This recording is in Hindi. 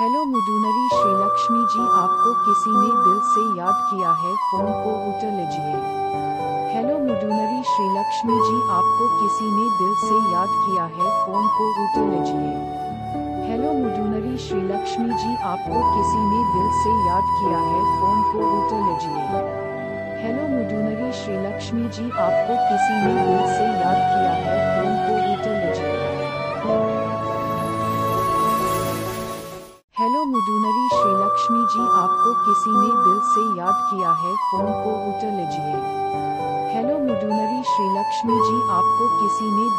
हेलो मुदुनूरी श्री लक्ष्मी जी, आपको किसी ने दिल से याद किया है, फोन को उठा लीजिए। हेलो मुदुनूरी श्री लक्ष्मी जी, आपको किसी ने दिल से याद किया है, फोन को उठा लीजिए। हेलो मुदुनूरी श्री लक्ष्मी जी, आपको किसी ने दिल से याद किया है, फोन को उठा लीजिए। हेलो मुदुनूरी श्री लक्ष्मी जी, आपको किसी ने दिल से याद किया है, फोन को उठा लीजिए। हेलो मुदुनूरी श्री लक्ष्मी जी, आपको किसी ने दिल से याद किया है, फोन को उठा लीजिए। हेलो मुदुनूरी श्री लक्ष्मी जी, आपको किसी ने